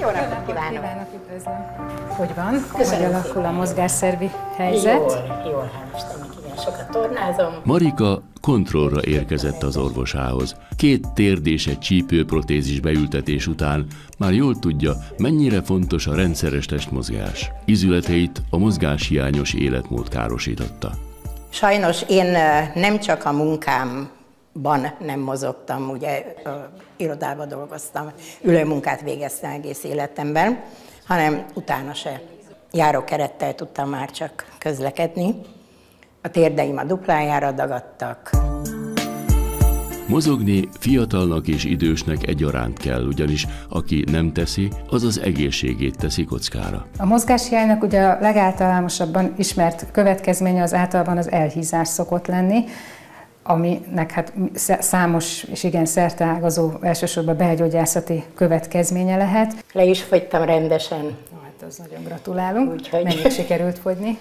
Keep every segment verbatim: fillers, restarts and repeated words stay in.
Jó napot kívánok! Kívánok, üdvözlöm! Hogy van? Köszönöm, hogy alakul a mozgásszervi helyzet? Jól, jól, hál' Istennek, igen, sokat tornázom. Marika kontrollra érkezett az orvosához. Két térd és egy csípőprotézis beültetés után már jól tudja, mennyire fontos a rendszeres testmozgás. Izületeit a mozgáshiányos életmód károsította. Sajnos én nem csak a munkám Ban nem mozogtam, ugye irodában dolgoztam, ülőmunkát végeztem egész életemben, hanem utána se. Járókerettel tudtam már csak közlekedni. A térdeim a duplájára dagadtak. Mozogni fiatalnak és idősnek egyaránt kell, ugyanis aki nem teszi, az az egészségét teszi kockára. A mozgáshiánynak ugye a legáltalánosabban ismert következménye az általában az elhízás szokott lenni, aminek hát számos és igen szerteágazó, elsősorban belgyógyászati következménye lehet. Le is fogytam rendesen. Hát az nagyon gratulálunk. Úgyhogy... Mennyit sikerült fogyni?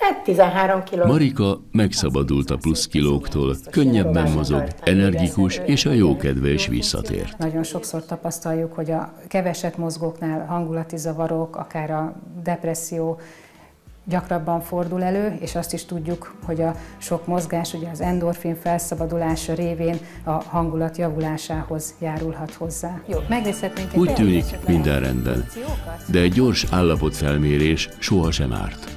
Hát tizenhárom kiló. Marika megszabadult a plusz kilóktól, könnyebben mozog, energikus és a jókedve is visszatért. Nagyon sokszor tapasztaljuk, hogy a keveset mozgóknál hangulati zavarok, akár a depresszió gyakrabban fordul elő, és azt is tudjuk, hogy a sok mozgás ugye az endorfin felszabadulása révén a hangulat javulásához járulhat hozzá. Jó, megnézhetnénk. Úgy tűnik, minden rendben, de egy gyors állapotfelmérés sohasem árt.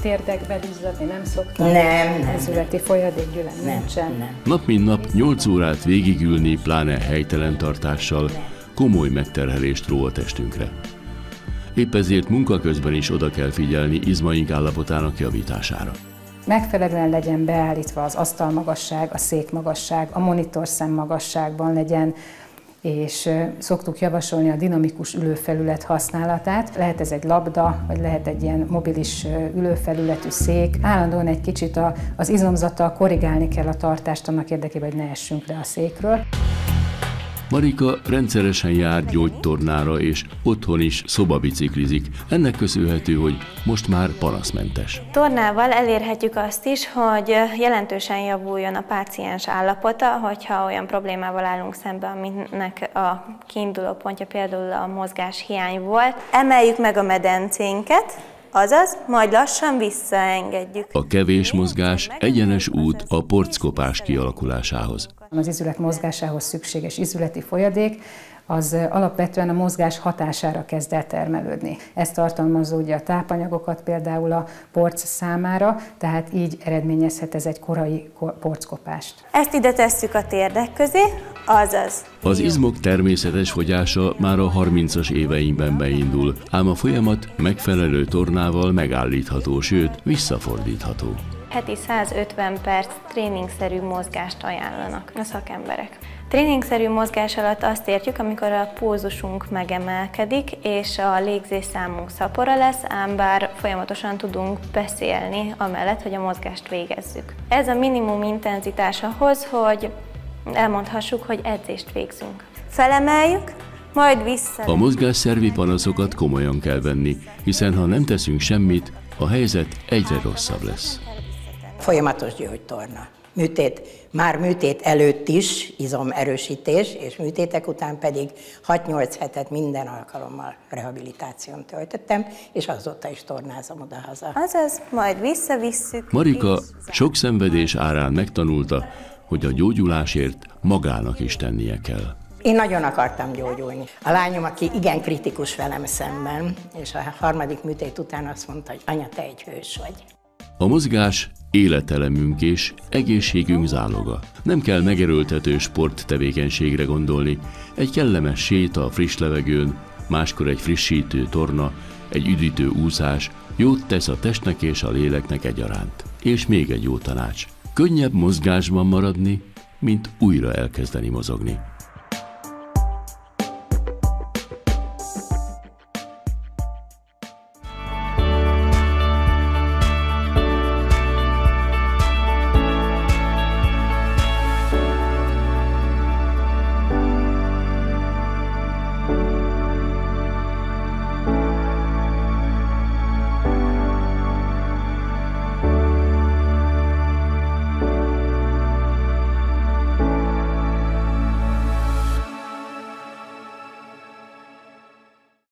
Térdekbe duzzadni nem szoktam, ezületi folyadékgyülen nincsen. Nap mint nap nyolc órát végigülni, pláne helytelen tartással komoly megterhelést ró a testünkre. Épp ezért munka közben is oda kell figyelni izmaink állapotának javítására. Megfelelően legyen beállítva az asztalmagasság, a székmagasság, a monitorszem magasságban legyen, és szoktuk javasolni a dinamikus ülőfelület használatát. Lehet ez egy labda, vagy lehet egy ilyen mobilis ülőfelületű szék. Állandóan egy kicsit az izomzattal korrigálni kell a tartást annak érdekében, hogy ne essünk le a székről. Marika rendszeresen jár gyógytornára és otthon is szobabiciklizik. Ennek köszönhető, hogy most már panaszmentes. Tornával elérhetjük azt is, hogy jelentősen javuljon a páciens állapota, hogyha olyan problémával állunk szembe, aminek a kiinduló pontja például a mozgáshiány volt. Emeljük meg a medencénket, azaz majd lassan visszaengedjük. A kevés mozgás egyenes út a porckopás kialakulásához. Az izület mozgásához szükséges izületi folyadék az alapvetően a mozgás hatására kezd el termelődni. Ez tartalmazza ugye a tápanyagokat például a porc számára, tehát így eredményezhet ez egy korai porckopást. Ezt ide tesszük a térdek közé, azaz. Az izmok természetes fogyása már a harmincas éveinkben beindul, ám a folyamat megfelelő tornával megállítható, sőt visszafordítható. Heti százötven perc tréningszerű mozgást ajánlanak a szakemberek. Tréningszerű mozgás alatt azt értjük, amikor a pulzusunk megemelkedik, és a légzésszámunk szapora lesz, ám bár folyamatosan tudunk beszélni, amellett, hogy a mozgást végezzük. Ez a minimum intenzitás ahhoz, hogy elmondhassuk, hogy edzést végzünk. Felemeljük, majd vissza. A mozgásszervi panaszokat komolyan kell venni, hiszen ha nem teszünk semmit, a helyzet egyre rosszabb lesz. Folyamatos gyógytorna. Műtét, már műtét előtt is izomerősítés, és műtétek után pedig hat-nyolc hetet minden alkalommal rehabilitáción töltöttem, és azóta is tornázom odahaza. Azaz, majd visszavisszük. Marika sok szenvedés árán megtanulta, hogy a gyógyulásért magának is tennie kell. Én nagyon akartam gyógyulni. A lányom, aki igen kritikus velem szemben, és a harmadik műtét után azt mondta, hogy anya, te egy hős vagy. A mozgás életelemünk és egészségünk záloga. Nem kell megerőltető sporttevékenységre gondolni. Egy kellemes séta a friss levegőn, máskor egy frissítő torna, egy üdítő úszás jót tesz a testnek és a léleknek egyaránt. És még egy jó tanács. Könnyebb mozgásban maradni, mint újra elkezdeni mozogni.